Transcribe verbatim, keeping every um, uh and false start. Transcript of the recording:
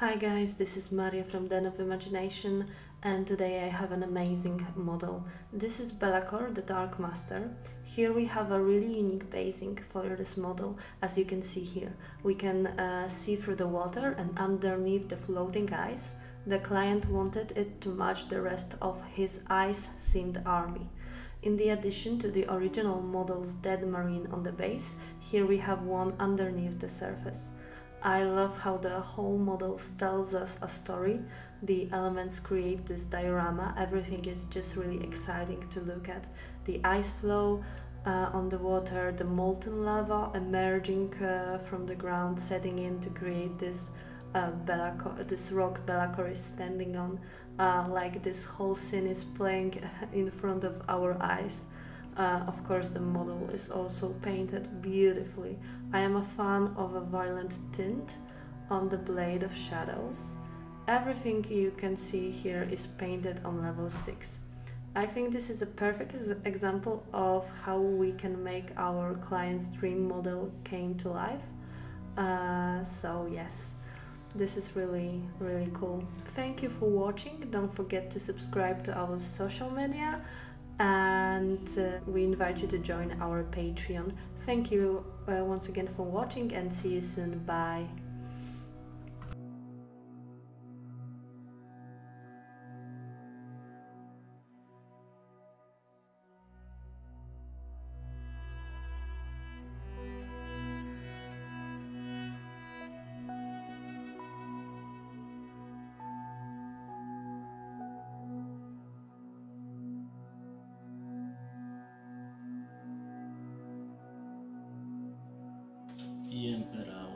Hi guys, this is Maria from Den of Imagination, and today I have an amazing model. This is Belakor, the Dark Master. Here we have a really unique basing for this model, as you can see here. We can uh, see through the water and underneath the floating ice. The client wanted it to match the rest of his ice-themed army. In the addition to the original model's dead marine on the base, here we have one underneath the surface. I love how the whole model tells us a story. The elements create this diorama. Everything is just really exciting to look at. The ice flow uh, on the water, the molten lava emerging uh, from the ground, setting in to create this uh, Belakor, this rock Belakor is standing on. Uh, like this whole scene is playing in front of our eyes. Uh, of course, the model is also painted beautifully. I am a fan of a violent tint on the blade of shadows. Everything you can see here is painted on level six. I think this is a perfect example of how we can make our client's dream model come to life. Uh, so yes, this is really, really cool. Thank you for watching. Don't forget to subscribe to our social media. And uh, we invite you to join our Patreon. Thank you uh, once again for watching, and see you soon. Bye. The Emperor.